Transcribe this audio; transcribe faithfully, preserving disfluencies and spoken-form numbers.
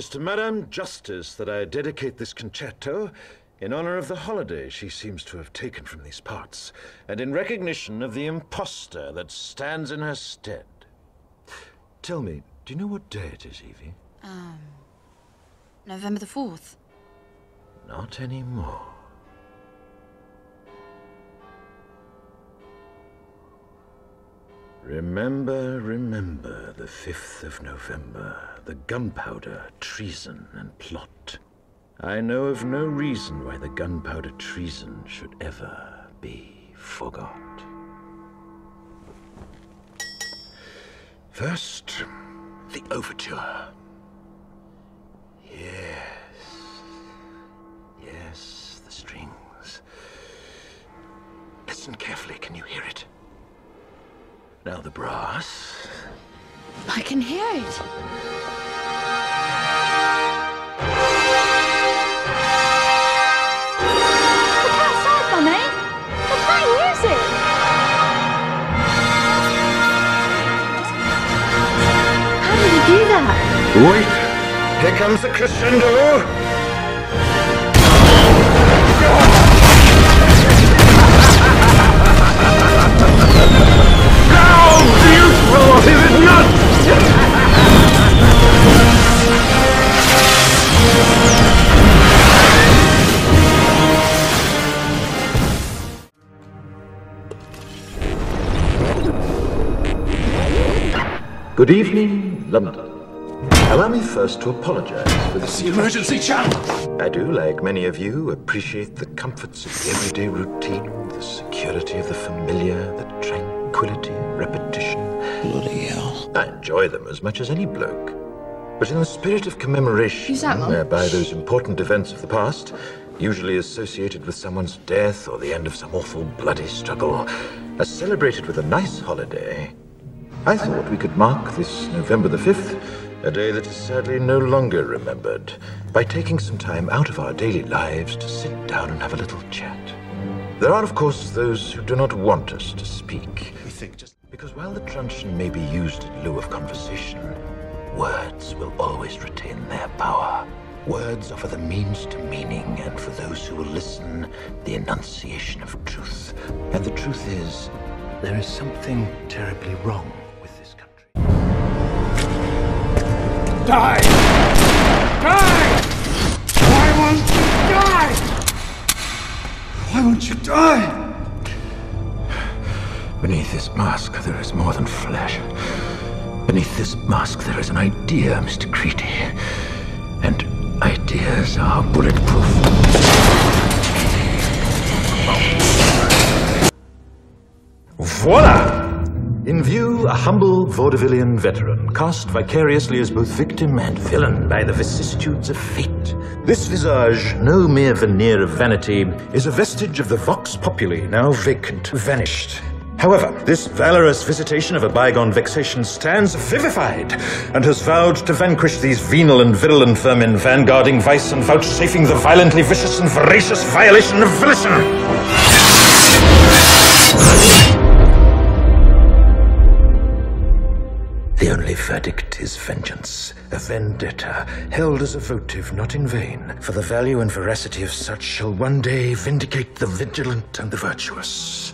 It's to Madame Justice that I dedicate this concerto, in honor of the holiday she seems to have taken from these parts, and in recognition of the imposter that stands in her stead. Tell me, do you know what day it is, Evie? Um, November the fourth. Not anymore. Remember, remember the fifth of November, the gunpowder, treason, and plot. I know of no reason why the gunpowder treason should ever be forgot. First, the overture. Yes. Yes, the strings. Listen carefully, can you hear it? Now the brass. I can hear it. Wait! Here comes the crescendo! Now, do you throw off his nuts? Good evening, London. Allow me first to apologize for this. That's the emergency channel! I do, like many of you, appreciate the comforts of the everyday routine, the security of the familiar, the tranquility, repetition. Bloody hell. I enjoy them as much as any bloke. But in the spirit of commemoration, that, whereby those important events of the past, usually associated with someone's death or the end of some awful bloody struggle, are celebrated with a nice holiday, I thought we could mark this November the fifth, a day that is sadly no longer remembered, by taking some time out of our daily lives to sit down and have a little chat. There are, of course, those who do not want us to speak. We think just because while the truncheon may be used in lieu of conversation, words will always retain their power. Words offer the means to meaning, and for those who will listen, the enunciation of truth. And the truth is, there is something terribly wrong. Die! Die! Why won't you die? Why won't you die? Beneath this mask, there is more than flesh. Beneath this mask, there is an idea, Mister Creedy. And ideas are bulletproof. Voila! In view, a humble vaudevillian veteran, cast vicariously as both victim and villain by the vicissitudes of fate. This visage, no mere veneer of vanity, is a vestige of the vox populi, now vacant, vanished. However, this valorous visitation of a bygone vexation stands vivified, and has vowed to vanquish these venal and virulent vermin, vanguarding vice and vouchsafing the violently vicious and voracious violation of volition. The only verdict is vengeance, a vendetta, held as a votive not in vain, for the value and veracity of such shall one day vindicate the vigilant and the virtuous.